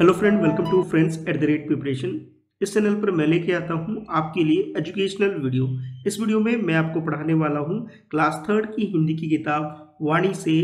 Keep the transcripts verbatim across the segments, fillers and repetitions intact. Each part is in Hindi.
Hello friend, welcome to friends at the rate preparation. इस चैनल पर मैं लेके आता हूँ आपके लिए एजुकेशनल वीडियो। इस वीडियो में मैं आपको पढ़ाने वाला हूँ क्लास थर्ड की हिंदी की किताब वाणी से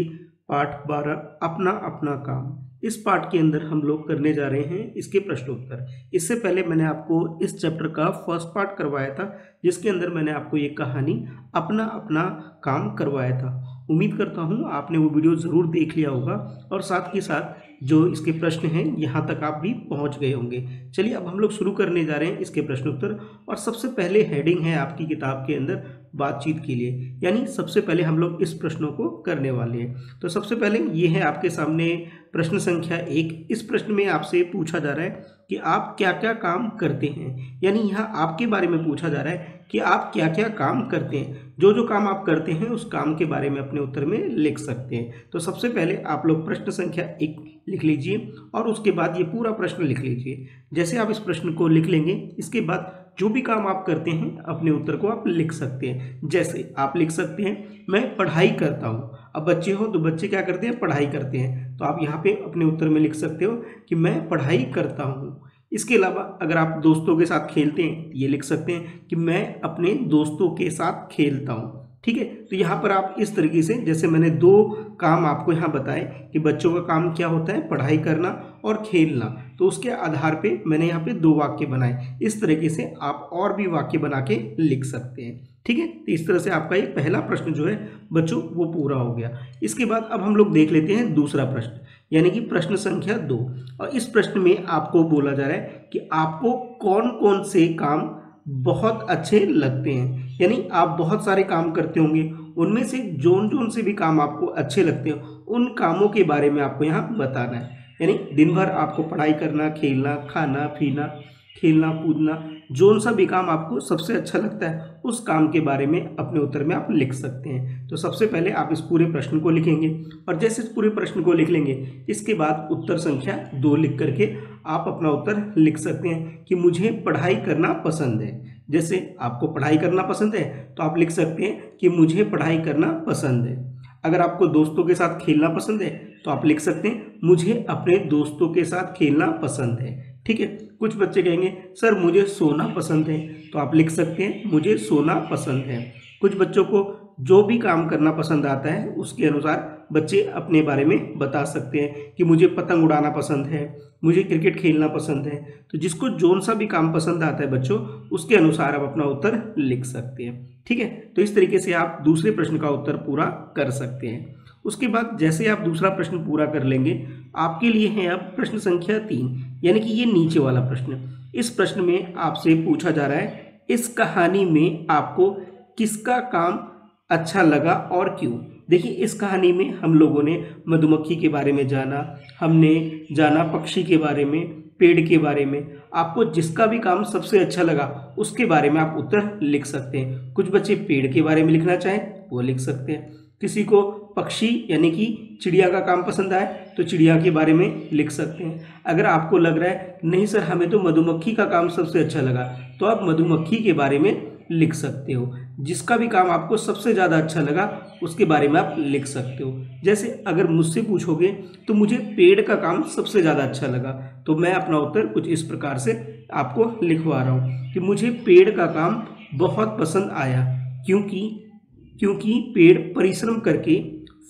पाठ बारह, अपना अपना काम। इस पाठ के अंदर हम लोग करने जा रहे हैं इसके प्रश्नोत्तर। इससे पहले मैंने आपको इस चैप्टर का फर्स्ट पार्ट करवाया था, जिसके अंदर मैंने आपको ये कहानी अपना अपना काम करवाया था। उम्मीद करता हूँ आपने वो वीडियो ज़रूर देख लिया होगा और साथ ही साथ जो इसके प्रश्न हैं यहाँ तक आप भी पहुँच गए होंगे। चलिए अब हम लोग शुरू करने जा रहे हैं इसके प्रश्नोत्तर। और सबसे पहले हेडिंग है आपकी किताब के अंदर बातचीत के लिए, यानी सबसे पहले हम लोग इस प्रश्नों को करने वाले हैं। तो सबसे पहले ये है आपके सामने प्रश्न संख्या एक। इस प्रश्न में आपसे पूछा जा रहा है कि आप क्या क्या काम करते हैं, यानी यहाँ आपके बारे में पूछा जा रहा है कि आप क्या क्या काम करते हैं। जो जो काम आप करते हैं उस काम के बारे में अपने उत्तर में लिख सकते हैं। तो सबसे पहले आप लोग प्रश्न संख्या एक लिख लीजिए और उसके बाद ये पूरा प्रश्न लिख लीजिए। जैसे आप इस प्रश्न को लिख लेंगे, इसके बाद जो भी काम आप करते हैं अपने उत्तर को आप लिख सकते हैं। जैसे आप लिख सकते हैं मैं पढ़ाई करता हूँ। अब बच्चे हो तो बच्चे क्या करते हैं, पढ़ाई करते हैं, तो आप यहाँ पे अपने उत्तर में लिख सकते हो कि मैं पढ़ाई करता हूँ। इसके अलावा अगर आप दोस्तों के साथ खेलते हैं ये लिख सकते हैं कि मैं अपने दोस्तों के साथ खेलता हूँ। ठीक है, तो यहाँ पर आप इस तरीके से, जैसे मैंने दो काम आपको यहाँ बताए कि बच्चों का काम क्या होता है, पढ़ाई करना और खेलना, तो उसके आधार पे मैंने यहाँ पे दो वाक्य बनाए। इस तरीके से आप और भी वाक्य बना के लिख सकते हैं। ठीक है, तो इस तरह से आपका ये पहला प्रश्न जो है बच्चों वो पूरा हो गया। इसके बाद अब हम लोग देख लेते हैं दूसरा प्रश्न, यानी कि प्रश्न संख्या दो। और इस प्रश्न में आपको बोला जा रहा है कि आपको कौन कौन से काम बहुत अच्छे लगते हैं, यानी आप बहुत सारे काम करते होंगे, उनमें से जोन जोन से भी काम आपको अच्छे लगते हैं उन कामों के बारे में आपको यहाँ बताना है। यानी दिन भर आपको पढ़ाई करना, खेलना, खाना पीना, खेलना कूदना, जोन सा भी काम आपको सबसे अच्छा लगता है उस काम के बारे में अपने उत्तर में आप लिख सकते हैं। तो सबसे पहले आप इस पूरे प्रश्न को लिखेंगे और जैसे इस पूरे प्रश्न को लिख लेंगे इसके बाद उत्तर संख्या दो लिख करके आप अपना उत्तर लिख सकते हैं कि मुझे पढ़ाई करना पसंद है। जैसे आपको पढ़ाई करना पसंद है तो आप लिख सकते हैं कि मुझे पढ़ाई करना पसंद है। अगर आपको दोस्तों के साथ खेलना पसंद है तो आप लिख सकते हैं मुझे अपने दोस्तों के साथ खेलना पसंद है। ठीक है, कुछ बच्चे कहेंगे सर मुझे सोना पसंद है, तो आप लिख सकते हैं मुझे सोना पसंद है। कुछ बच्चों को जो भी काम करना पसंद आता है उसके अनुसार बच्चे अपने बारे में बता सकते हैं कि मुझे पतंग उड़ाना पसंद है, मुझे क्रिकेट खेलना पसंद है। तो जिसको जोन सा भी काम पसंद आता है बच्चों, उसके अनुसार आप अपना उत्तर लिख सकते हैं। ठीक है, तो इस तरीके से आप दूसरे प्रश्न का उत्तर पूरा कर सकते हैं। उसके बाद जैसे आप दूसरा प्रश्न पूरा कर लेंगे, आपके लिए है अब प्रश्न संख्या तीन, यानी कि ये नीचे वाला प्रश्न। इस प्रश्न में आपसे पूछा जा रहा है इस कहानी में आपको किसका काम अच्छा लगा और क्यों। देखिए इस कहानी में हम लोगों ने मधुमक्खी के बारे में जाना, हमने जाना पक्षी के बारे में, पेड़ के बारे में। आपको जिसका भी काम सबसे अच्छा लगा उसके बारे में आप उत्तर लिख सकते हैं। कुछ बच्चे पेड़ के बारे में लिखना चाहें वो लिख सकते हैं, किसी को पक्षी यानी कि चिड़िया का काम पसंद आए तो चिड़िया के बारे में लिख सकते हैं। अगर आपको लग रहा है नहीं सर हमें तो मधुमक्खी का काम सबसे अच्छा लगा, तो आप मधुमक्खी के बारे में लिख सकते हो। जिसका भी काम आपको सबसे ज़्यादा अच्छा लगा उसके बारे में आप लिख सकते हो। जैसे अगर मुझसे पूछोगे तो मुझे पेड़ का काम सबसे ज़्यादा अच्छा लगा, तो मैं अपना उत्तर कुछ इस प्रकार से आपको लिखवा रहा हूँ कि मुझे पेड़ का काम बहुत पसंद आया क्योंकि क्योंकि पेड़ परिश्रम करके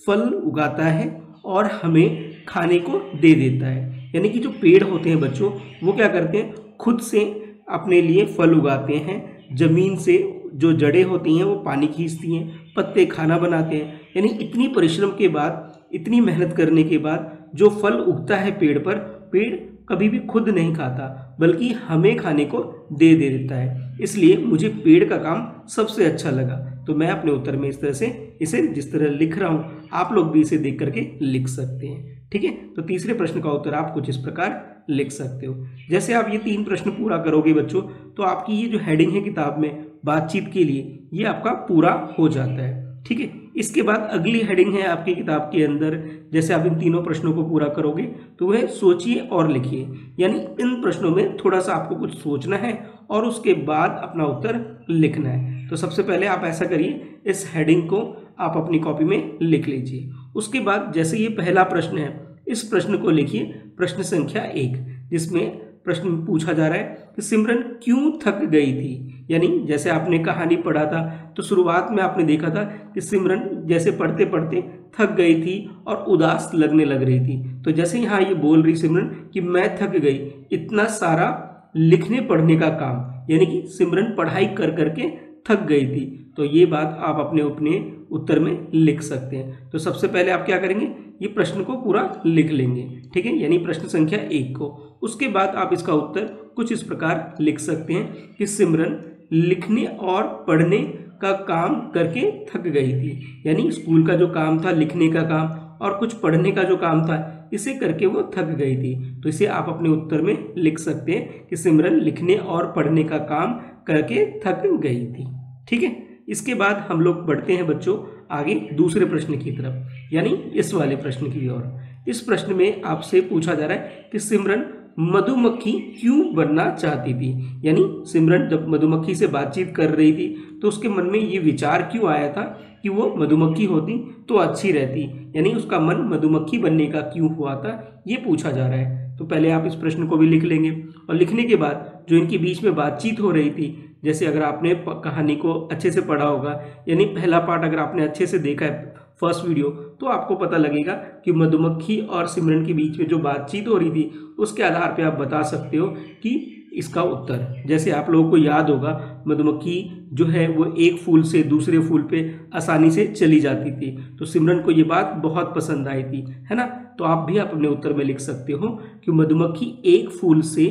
फल उगाता है और हमें खाने को दे देता है। यानी कि जो पेड़ होते हैं बच्चों वो क्या करते हैं, खुद से अपने लिए फल उगाते हैं, ज़मीन से जो जड़ें होती हैं वो पानी खींचती हैं, पत्ते खाना बनाते हैं। यानी इतनी परिश्रम के बाद, इतनी मेहनत करने के बाद जो फल उगता है पेड़ पर, पेड़ कभी भी खुद नहीं खाता बल्कि हमें खाने को दे दे देता है। इसलिए मुझे पेड़ का काम सबसे अच्छा लगा। तो मैं अपने उत्तर में इस तरह से इसे जिस तरह लिख रहा हूँ आप लोग भी इसे देख करके लिख सकते हैं। ठीक है, तो तीसरे प्रश्न का उत्तर आप कुछ इस प्रकार लिख सकते हो। जैसे आप ये तीन प्रश्न पूरा करोगे बच्चों तो आपकी ये जो हेडिंग है किताब में बातचीत के लिए ये आपका पूरा हो जाता है। ठीक है, इसके बाद अगली हेडिंग है आपकी किताब के अंदर। जैसे आप इन तीनों प्रश्नों को पूरा करोगे तो वह सोचिए और लिखिए, यानी इन प्रश्नों में थोड़ा सा आपको कुछ सोचना है और उसके बाद अपना उत्तर लिखना है। तो सबसे पहले आप ऐसा करिए, इस हेडिंग को आप अपनी कॉपी में लिख लीजिए। उसके बाद जैसे ये पहला प्रश्न है इस प्रश्न को लिखिए प्रश्न संख्या एक। जिसमें प्रश्न पूछा जा रहा है कि सिमरन क्यों थक गई थी। यानी जैसे आपने कहानी पढ़ा था तो शुरुआत में आपने देखा था कि सिमरन जैसे पढ़ते पढ़ते थक गई थी और उदास लगने लग रही थी। तो जैसे यहाँ ये बोल रही सिमरन कि मैं थक गई, इतना सारा लिखने पढ़ने का काम, यानी कि सिमरन पढ़ाई कर करके थक गई थी। तो ये बात आप अपने अपने उत्तर में लिख सकते हैं। तो सबसे पहले आप क्या करेंगे, ये प्रश्न को पूरा लिख लेंगे, ठीक है, यानी प्रश्न संख्या एक को। उसके बाद आप इसका उत्तर कुछ इस प्रकार लिख सकते हैं कि सिमरन लिखने और पढ़ने का काम करके थक गई थी, यानी स्कूल का जो काम था लिखने का काम और कुछ पढ़ने का जो काम था इसे करके वो थक गई थी। तो इसे आप अपने उत्तर में लिख सकते हैं कि सिमरन लिखने और पढ़ने का काम करके थक गई थी, ठीक है। इसके बाद हम लोग बढ़ते हैं बच्चों आगे दूसरे प्रश्न की तरफ, यानी इस वाले प्रश्न की ओर। इस प्रश्न में आपसे पूछा जा रहा है कि सिमरन मधुमक्खी क्यों बनना चाहती थी, यानी सिमरन जब मधुमक्खी से बातचीत कर रही थी तो उसके मन में ये विचार क्यों आया था कि वो मधुमक्खी होती तो अच्छी रहती, यानी उसका मन मधुमक्खी बनने का क्यों हुआ था, ये पूछा जा रहा है। तो पहले आप इस प्रश्न को भी लिख लेंगे और लिखने के बाद जो इनके बीच में बातचीत हो रही थी, जैसे अगर आपने कहानी को अच्छे से पढ़ा होगा, यानी पहला पार्ट अगर आपने अच्छे से देखा है फर्स्ट वीडियो, तो आपको पता लगेगा कि मधुमक्खी और सिमरन के बीच में जो बातचीत हो रही थी उसके आधार पे आप बता सकते हो कि इसका उत्तर। जैसे आप लोगों को याद होगा मधुमक्खी जो है वो एक फूल से दूसरे फूल पे आसानी से चली जाती थी, तो सिमरन को ये बात बहुत पसंद आई थी, है ना। तो आप भी आप अपने उत्तर में लिख सकते हो कि मधुमक्खी एक फूल से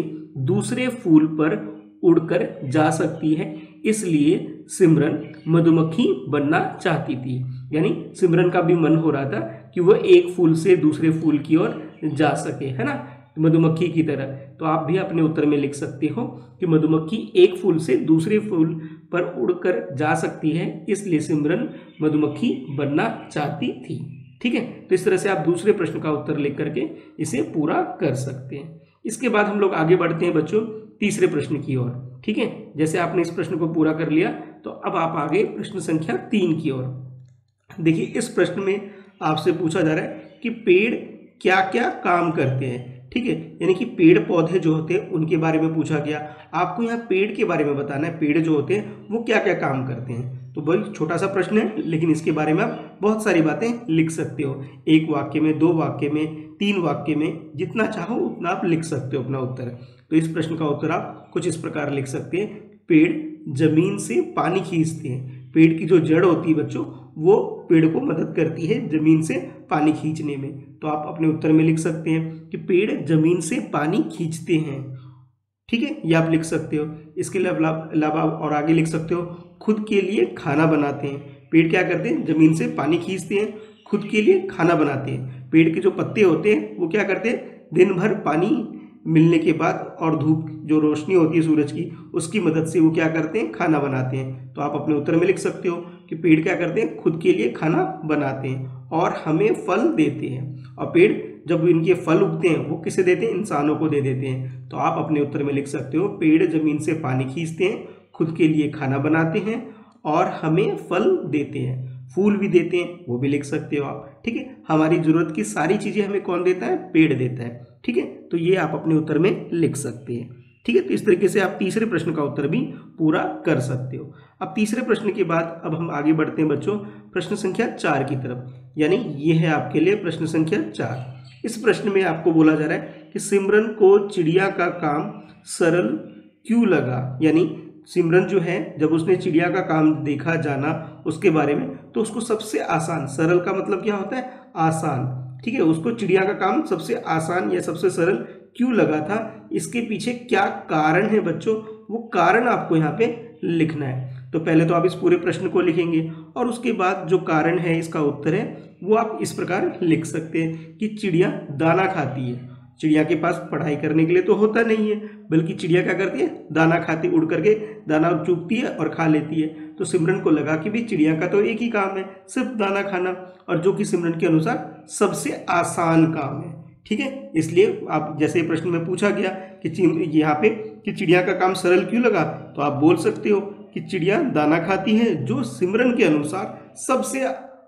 दूसरे फूल पर उड़कर जा सकती है, इसलिए सिमरन मधुमक्खी बनना चाहती थी, यानी सिमरन का भी मन हो रहा था कि वह एक फूल से दूसरे फूल की ओर जा सके, है ना, मधुमक्खी की तरह। तो आप भी अपने उत्तर में लिख सकते हो कि मधुमक्खी एक फूल से दूसरे फूल पर उड़कर जा सकती है, इसलिए सिमरन मधुमक्खी बनना चाहती थी, ठीक है। तो इस तरह से आप दूसरे प्रश्न का उत्तर लिख करके इसे पूरा कर सकते हैं। इसके बाद हम लोग आगे बढ़ते हैं बच्चों तीसरे प्रश्न की ओर, ठीक है। जैसे आपने इस प्रश्न को पूरा कर लिया तो अब आप आगे प्रश्न संख्या तीन की ओर। देखिए इस प्रश्न में आपसे पूछा जा रहा है कि पेड़ क्या क्या काम करते हैं, ठीक है, यानी कि पेड़ पौधे जो होते हैं उनके बारे में पूछा गया। आपको यहाँ पेड़ के बारे में बताना है, पेड़ जो होते हैं वो क्या क्या काम करते हैं। तो बहुत छोटा सा प्रश्न है, लेकिन इसके बारे में आप बहुत सारी बातें लिख सकते हो, एक वाक्य में, दो वाक्य में, तीन वाक्य में, जितना चाहो उतना आप लिख सकते हो अपना उत्तर। तो इस प्रश्न का उत्तर आप कुछ इस प्रकार लिख सकते हैं, पेड़ जमीन से पानी खींचते हैं। पेड़ की जो जड़ होती है बच्चों वो पेड़ को मदद करती है जमीन से पानी खींचने में। तो आप अपने उत्तर में लिख सकते हैं कि पेड़ जमीन से पानी खींचते हैं, ठीक है, ये आप लिख सकते हो। इसके अलावा और आगे लिख सकते हो, खुद के लिए खाना बनाते हैं। पेड़ क्या करते हैं, जमीन से पानी खींचते हैं, खुद के लिए खाना बनाते हैं। पेड़ के जो पत्ते होते हैं वो क्या करते हैं, दिन भर पानी मिलने के बाद और धूप जो रोशनी होती है सूरज की उसकी मदद से वो क्या करते हैं, खाना बनाते हैं। तो आप अपने उत्तर में लिख सकते हो कि पेड़ क्या करते हैं, खुद के लिए खाना बनाते हैं और हमें फल देते हैं। और पेड़ जब इनके फल उगते हैं वो किसे देते हैं, इंसानों को दे देते हैं। तो आप अपने उत्तर में लिख सकते हो, पेड़ जमीन से पानी खींचते हैं, खुद के लिए खाना बनाते हैं और हमें फल देते हैं, फूल भी देते हैं, वो भी लिख सकते हो आप, ठीक है। हमारी ज़रूरत की सारी चीज़ें हमें कौन देता है, पेड़ देता है, ठीक है। तो ये आप अपने उत्तर में लिख सकते हैं, ठीक है। तो इस तरीके से आप तीसरे प्रश्न का उत्तर भी पूरा कर सकते हो। अब तीसरे प्रश्न के बाद अब हम आगे बढ़ते हैं बच्चों प्रश्न संख्या चार की तरफ, यानी ये है आपके लिए प्रश्न संख्या चार। इस प्रश्न में आपको बोला जा रहा है कि सिमरन को चिड़िया का काम सरल क्यों लगा, यानी सिमरन जो है जब उसने चिड़िया का काम देखा जाना उसके बारे में तो उसको सबसे आसान, सरल का मतलब क्या होता है, आसान, ठीक है, उसको चिड़िया का काम सबसे आसान या सबसे सरल क्यों लगा था, इसके पीछे क्या कारण है बच्चों, वो कारण आपको यहाँ पे लिखना है। तो पहले तो आप इस पूरे प्रश्न को लिखेंगे और उसके बाद जो कारण है इसका उत्तर है वो आप इस प्रकार लिख सकते हैं कि चिड़िया दाना खाती है। चिड़िया के पास पढ़ाई करने के लिए तो होता नहीं है, बल्कि चिड़िया क्या करती है, दाना खाती, उड़ करके दाना चुगती है और खा लेती है। तो सिमरन को लगा कि भाई चिड़िया का तो एक ही काम है, सिर्फ दाना खाना, और जो कि सिमरन के अनुसार सबसे आसान काम है, ठीक है। इसलिए आप जैसे प्रश्न में पूछा गया कि यहाँ पे कि चिड़िया का काम सरल क्यों लगा, तो आप बोल सकते हो कि चिड़िया दाना खाती है जो सिमरन के अनुसार सबसे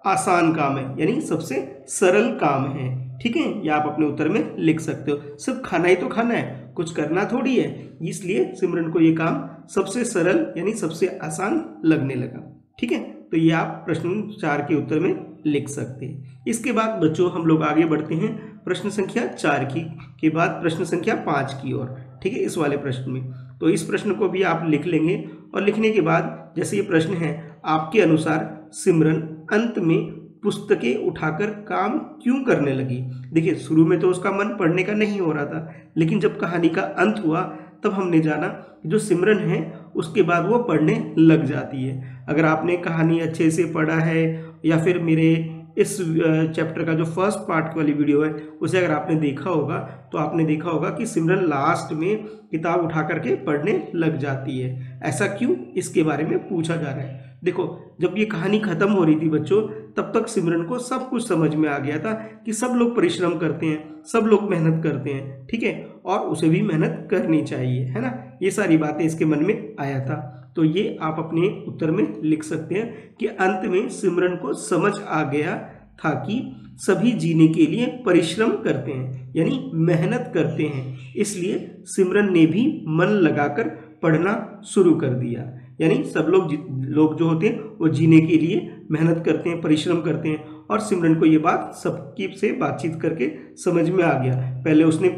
आसान काम है, यानी सबसे सरल काम है, ठीक है, या आप अपने उत्तर में लिख सकते हो। सिर्फ खाना ही तो खाना है, कुछ करना थोड़ी है, इसलिए सिमरन को ये काम सबसे सरल यानी सबसे आसान लगने लगा। ठीक है, तो ये आप प्रश्न चार के उत्तर में लिख सकते हैं। इसके बाद बच्चों हम लोग आगे बढ़ते हैं प्रश्न संख्या चार की के बाद प्रश्न संख्या पाँच की ओर। ठीक है, इस वाले प्रश्न में तो इस प्रश्न को भी आप लिख लेंगे और लिखने के बाद जैसे ये प्रश्न है, आपके अनुसार सिमरन अंत में पुस्तकें उठाकर काम क्यों करने लगी। देखिए, शुरू में तो उसका मन पढ़ने का नहीं हो रहा था, लेकिन जब कहानी का अंत हुआ तब हमने जाना जो सिमरन है उसके बाद वो पढ़ने लग जाती है। अगर आपने कहानी अच्छे से पढ़ा है या फिर मेरे इस चैप्टर का जो फर्स्ट पार्ट वाली वीडियो है उसे अगर आपने देखा होगा तो आपने देखा होगा कि सिमरन लास्ट में किताब उठा करके पढ़ने लग जाती है। ऐसा क्यों, इसके बारे में पूछा जा रहा है। देखो, जब ये कहानी ख़त्म हो रही थी बच्चों, तब तक सिमरन को सब कुछ समझ में आ गया था कि सब लोग परिश्रम करते हैं, सब लोग मेहनत करते हैं। ठीक है, और उसे भी मेहनत करनी चाहिए, है ना। ये सारी बातें इसके मन में आया था, तो ये आप अपने उत्तर में लिख सकते हैं कि अंत में सिमरन को समझ आ गया था कि सभी जीने के लिए परिश्रम करते हैं यानी मेहनत करते हैं, इसलिए सिमरन ने भी मन लगाकर पढ़ना शुरू कर दिया। यानी सब लोग लोग जो होते हैं वो जीने के लिए मेहनत करते हैं, परिश्रम करते हैं, और सिमरन को ये बात सबकी से बातचीत करके समझ में आ गया। पहले उसने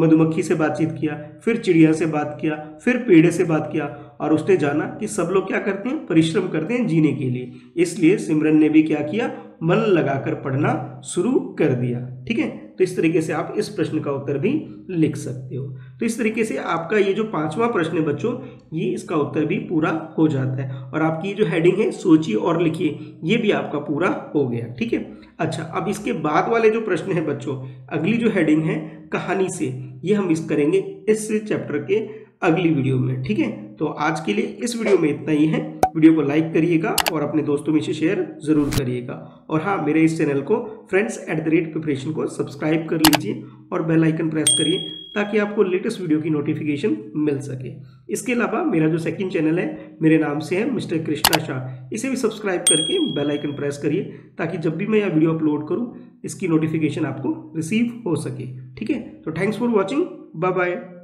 मधुमक्खी से बातचीत किया, फिर चिड़िया से बात किया, फिर पेड़े से बात किया, और उसने जाना कि सब लोग क्या करते हैं, परिश्रम करते हैं जीने के लिए, इसलिए सिमरन ने भी क्या किया, मन लगाकर पढ़ना शुरू कर दिया। ठीक है, तो इस तरीके से आप इस प्रश्न का उत्तर भी लिख सकते हो। तो इस तरीके से आपका ये जो पांचवा प्रश्न है बच्चों, ये इसका उत्तर भी पूरा हो जाता है, और आपकी जो हेडिंग है सोचिए और लिखिए, ये भी आपका पूरा हो गया। ठीक है, अच्छा, अब इसके बाद वाले जो प्रश्न है बच्चों, अगली जो हेडिंग है कहानी से, ये हम मिस करेंगे इस चैप्टर के अगली वीडियो में। ठीक है, तो आज के लिए इस वीडियो में इतना ही है। वीडियो को लाइक करिएगा और अपने दोस्तों में इसे शेयर जरूर करिएगा, और हाँ, मेरे इस चैनल को friends at the rate preparation को सब्सक्राइब कर लीजिए और बेल आइकन प्रेस करिए ताकि आपको लेटेस्ट वीडियो की नोटिफिकेशन मिल सके। इसके अलावा मेरा जो सेकंड चैनल है मेरे नाम से है मिस्टर कृष्णा शाह, इसे भी सब्सक्राइब करके बेल आइकन प्रेस करिए ताकि जब भी मैं यह वीडियो अपलोड करूँ इसकी नोटिफिकेशन आपको रिसीव हो सके। ठीक है, तो thanks for watching, bye bye.